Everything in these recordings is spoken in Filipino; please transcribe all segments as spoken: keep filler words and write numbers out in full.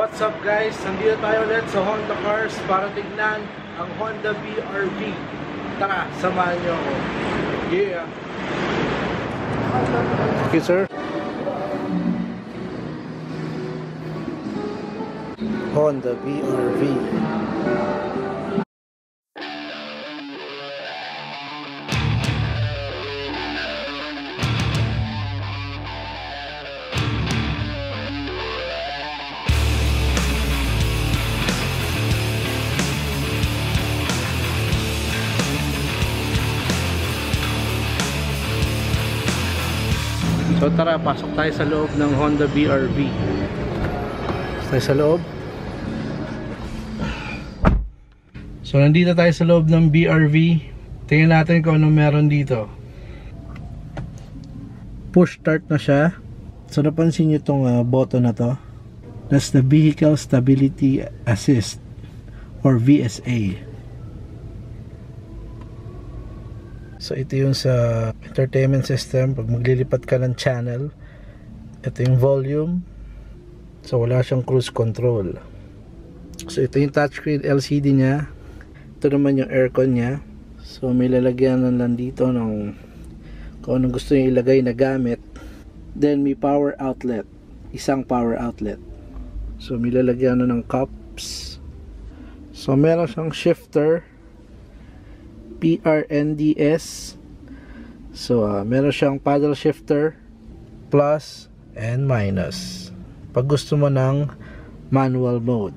What's up guys? Nandito tayo ulit sa Honda Cars para tignan ang Honda B R V. Tara, samahan nyo ako. Yeah! Thank you, sir. Honda B R V. So tara, pasok tayo sa loob ng Honda B R V. Pasok tayo sa loob. So nandito tayo sa loob ng B R V. Tingnan natin kung ano meron dito. Push start na siya. So napansin nyo itong uh, button na to. That's the Vehicle Stability Assist or V S A. So ito yung sa entertainment system. Pag maglilipat ka ng channel, ito yung volume. So wala siyang cruise control. So ito yung touchscreen L C D niya. Ito naman yung aircon niya. So may lalagyan lang dito ng kung anong gusto niyo ilagay na gamit. Then may power outlet. Isang power outlet. So may lalagyan ng cups. So meron siyang shifter. P R N D S. So uh, meron siyang paddle shifter, plus and minus pag gusto mo ng manual mode.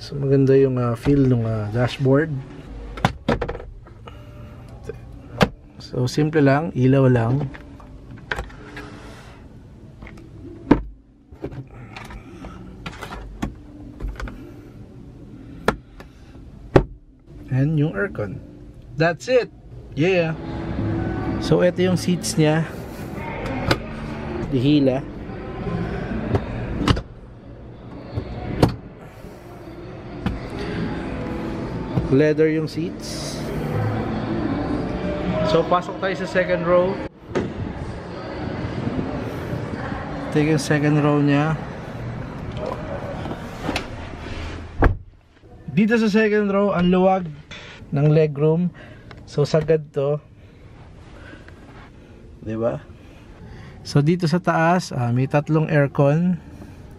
So maganda yung uh, feel ng uh, dashboard. So simple lang, ilaw lang. And yung aircon. That's it. Yeah. So ito yung seats niya. Dihila. Leather yung seats. So pasok tayo sa second row. Ito yung second row niya. Dito sa second row, ang luwag ng legroom. So sagad to, diba? So dito sa taas, ah, may tatlong aircon.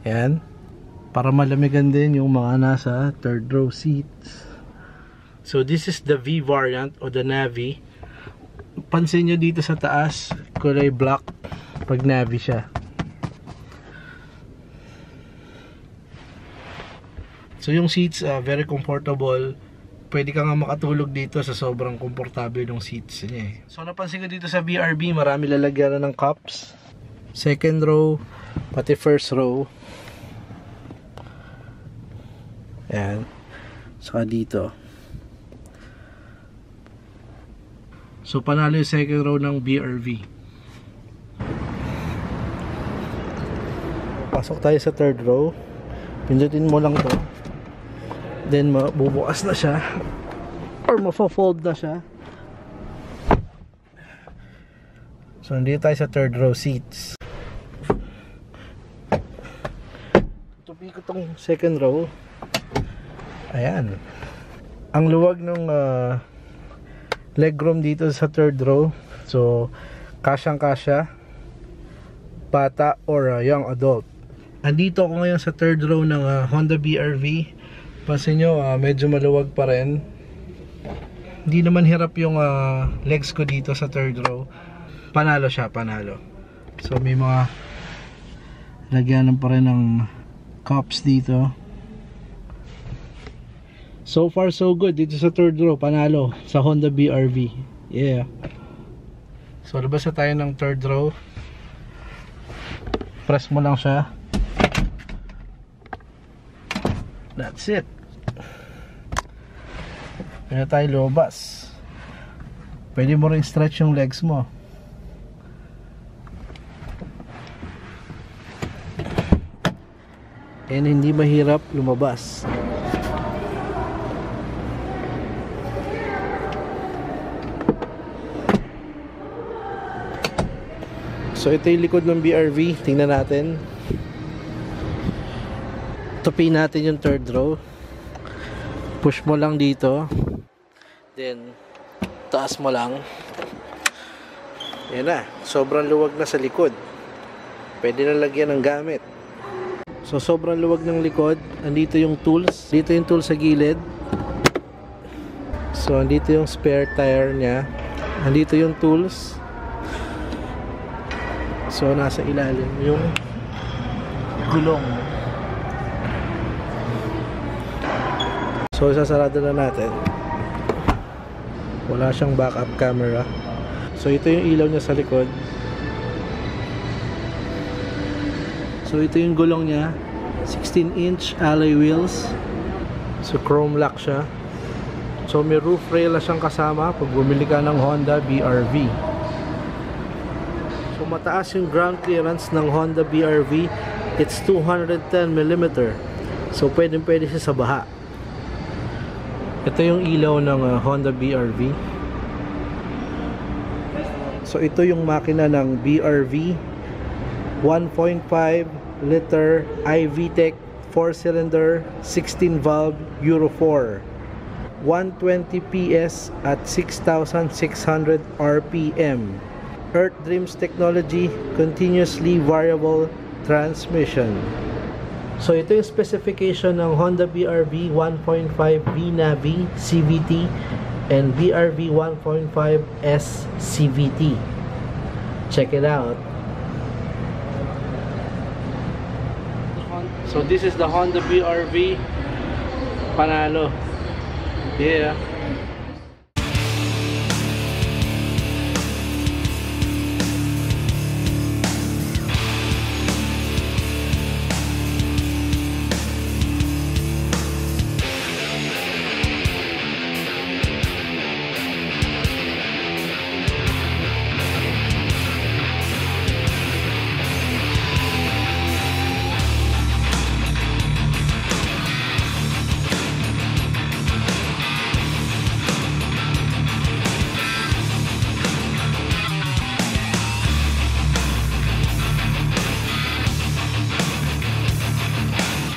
Yan, para malamigan din yung mga nasa third row seats. So this is the V variant o the Navy. Pansin nyo dito sa taas, kulay black pag Navy siya. So yung seats, uh, very comfortable. Pwede ka nga makatulog dito sa sobrang komportable ng seats niya eh. So napansin ko dito sa B R V, marami lalagyan na ng cups. Second row, pati first row. Ayan. Saka dito. So panalo yung second row ng B R V. Pasok tayo sa third row. Pindutin mo lang to. Then mabubukas na siya or mafofold na siya. So nandito tayo sa third row seats. Tutupi ko tong second row. Ayan, ang luwag ng uh, legroom dito sa third row. So kasyang kasya bata or uh, young adult. Andito ako ngayon sa third row ng uh, Honda B R V. Pansin nyo, uh, medyo maluwag pa rin. Hindi naman hirap yung uh, legs ko dito sa third row. Panalo siya, panalo. So may mga lagyanan pa rin ng cups dito. So far so good dito sa third row, panalo sa Honda B R V. Yeah. So labas na tayo ng third row. Press mo lang siya. That's it. Pwede tayo lumabas. Pwede mo rin stretch yung legs mo. And hindi mahirap lumabas. So ito yung likod ng B R V. Tingnan natin. tupin natin yung third row, push mo lang dito, then taas mo lang. Yan na, sobrang luwag na sa likod, pwede na lagyan ng gamit. So sobrang luwag ng likod, andito yung tools, dito yung tools sa gilid. So andito yung spare tire nya, andito yung tools. So nasa ilalim yung gulong. So isasarado na natin, wala siyang backup camera. So ito yung ilaw niya sa likod. So ito yung gulong niya, sixteen inch alloy wheels. So chrome lock siya. So may roof rail siyang kasama pag bumili ka ng Honda B R V. So mataas yung ground clearance ng Honda B R V. It's two hundred ten millimeters. So pwedeng pwede siya sa baha. Ito yung ilaw ng uh, Honda B R V. So ito yung makina ng B R V, one point five liter i-VTEC four cylinder sixteen valve Euro four, one hundred twenty P S at six thousand six hundred R P M. Earth Dreams Technology continuously variable transmission. So ito yung specification ng Honda B R V one point five V N A V I C V T and B R V one point five S C V T. Check it out. So this is the Honda B R V Panalo. Yeah.